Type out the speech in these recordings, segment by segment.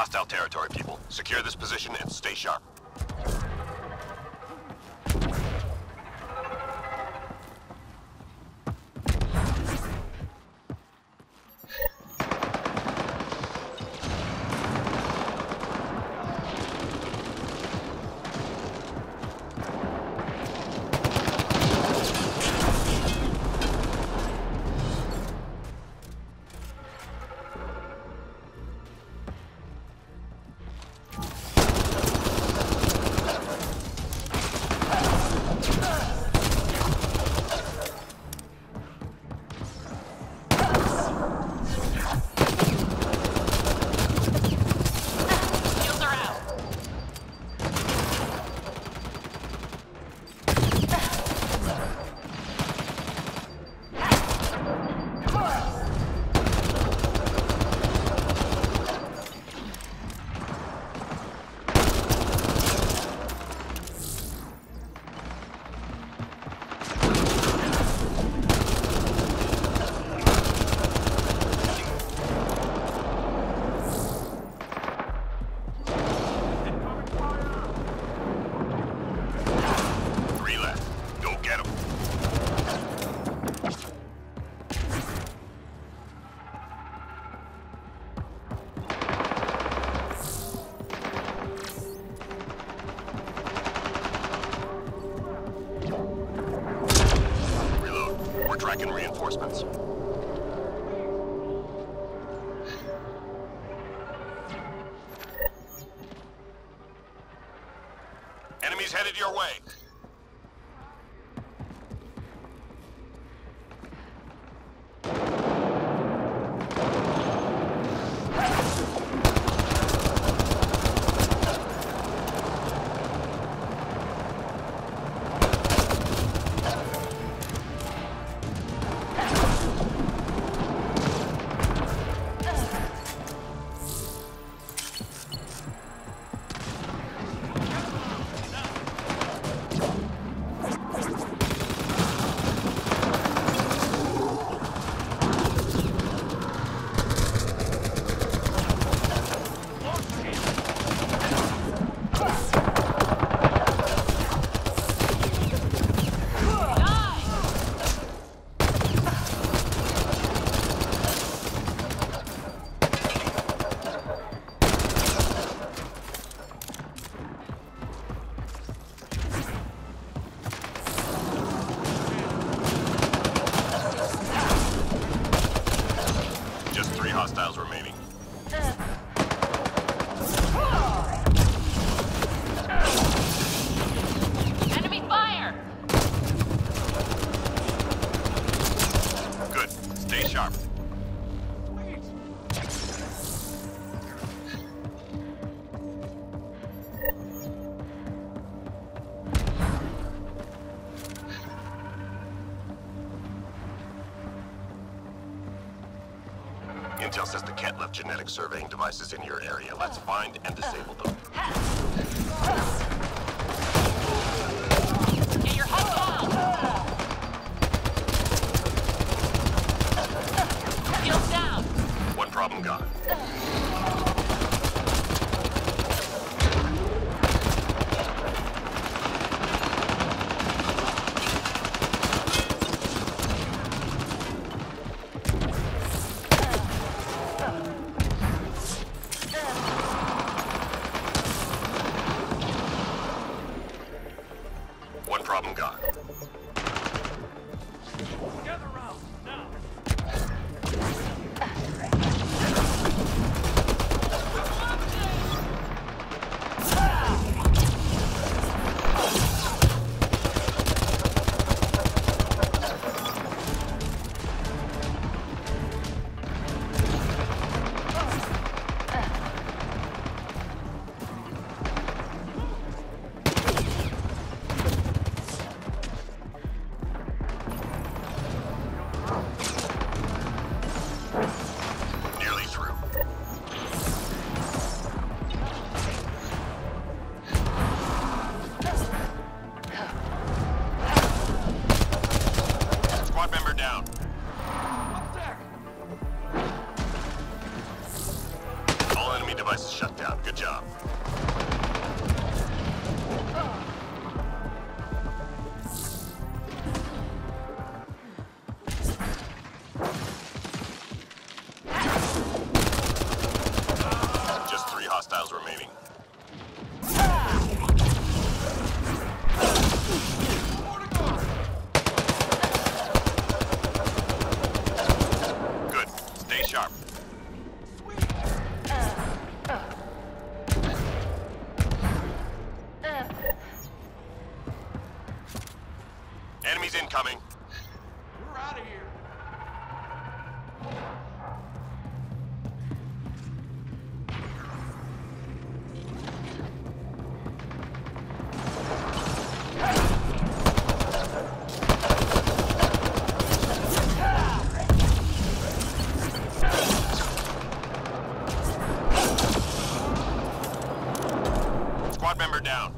Hostile territory, people. Secure this position and stay sharp. Tracking reinforcements. Enemies headed your way. Hostiles remaining. Enemy fire! Good. Stay sharp. Intel says the Ket left genetic surveying devices in your area. Let's find and disable them. Get your head down! Shields down! One problem gone. Problem gone. Gather round now. That's shut down. Good job. Just 3 hostiles remaining. Good. Stay sharp. Enemies incoming. We're out of here. Squad member down.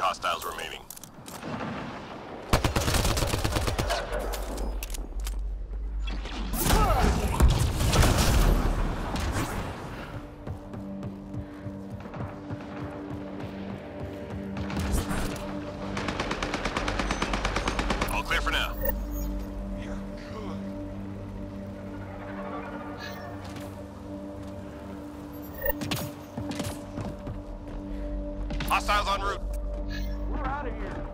Hostiles remaining. All clear for now. You're good. Hostiles en route. Out of here.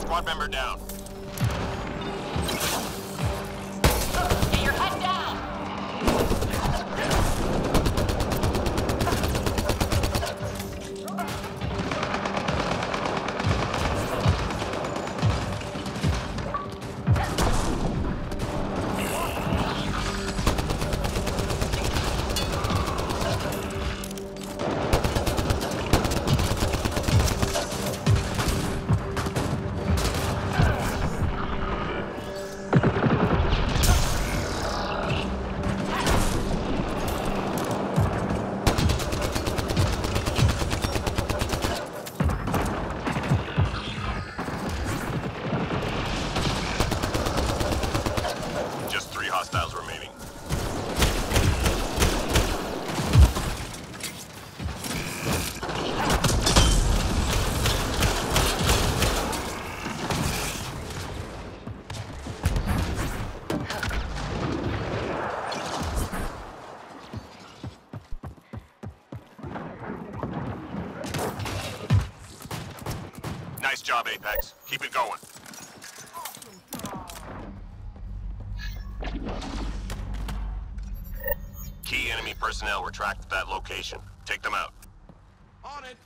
Squad member down. Hostiles remaining. Nice job, Apex. Keep it going. Key enemy personnel were tracked at that location. Take them out. On it.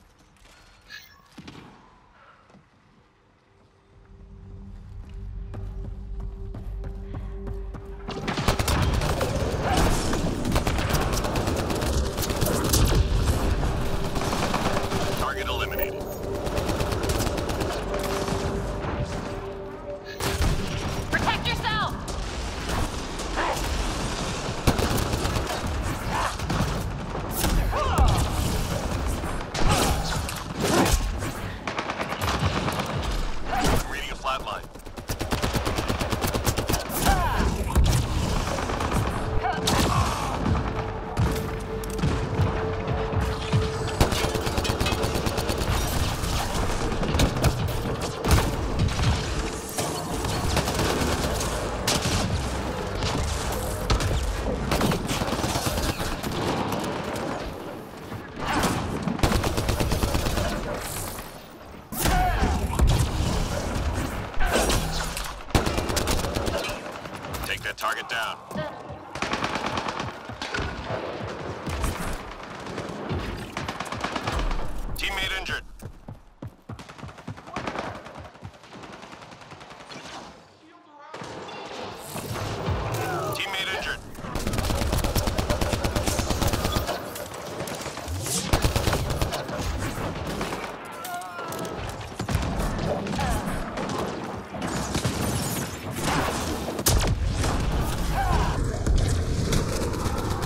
down. Teammate injured. Teammate injured.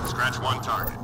Scratch one target.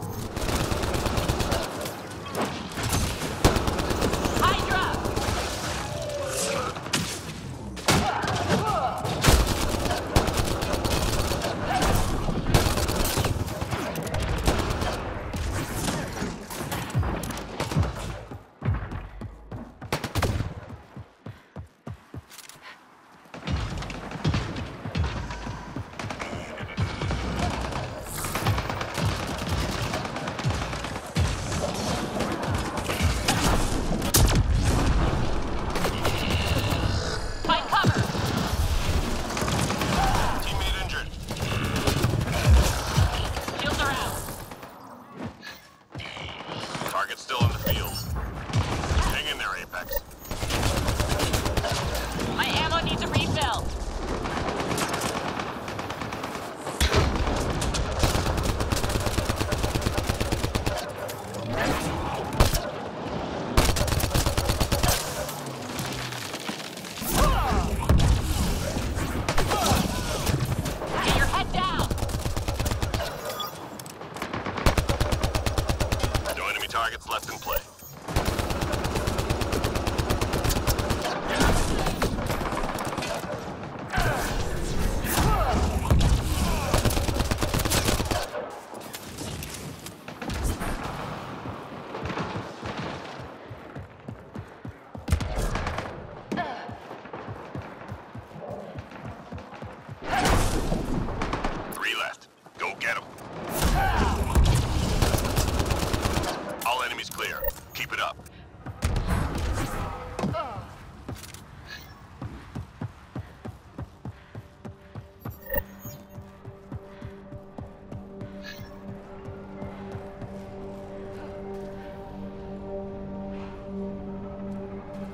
Targets left in play. Three left. Go get them. Clear. Keep it up.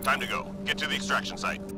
Time to go. Get to the extraction site.